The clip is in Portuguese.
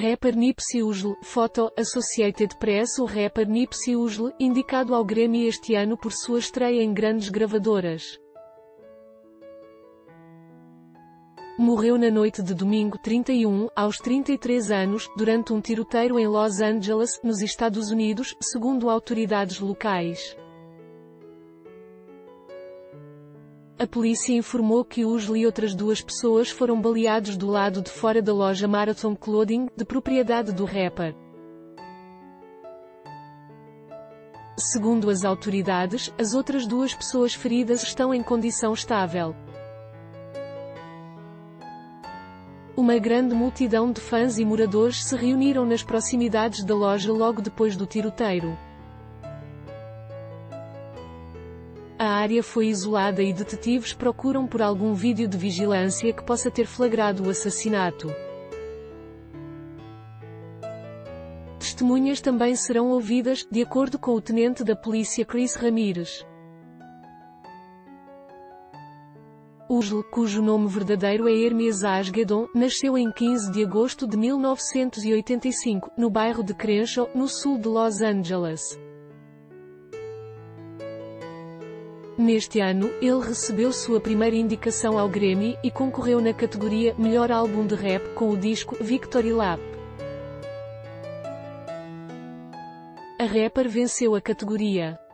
Rapper Nipsey Hussle, foto, Associated Press. O rapper Nipsey Hussle, indicado ao Grammy este ano por sua estreia em grandes gravadoras, morreu na noite de domingo 31, aos 33 anos, durante um tiroteio em Los Angeles, nos Estados Unidos, segundo autoridades locais. A polícia informou que Hussle e outras duas pessoas foram baleados do lado de fora da loja Marathon Clothing, de propriedade do rapper. Segundo as autoridades, as outras duas pessoas feridas estão em condição estável. Uma grande multidão de fãs e moradores se reuniram nas proximidades da loja logo depois do tiroteio. A área foi isolada e detetives procuram por algum vídeo de vigilância que possa ter flagrado o assassinato. Testemunhas também serão ouvidas, de acordo com o tenente da polícia Chris Ramirez. Hussle, cujo nome verdadeiro é Hermes Asgedon, nasceu em 15 de agosto de 1985, no bairro de Crenshaw, no sul de Los Angeles. Neste ano, ele recebeu sua primeira indicação ao Grammy e concorreu na categoria Melhor Álbum de Rap com o disco Victory Lap. A rapper venceu a categoria.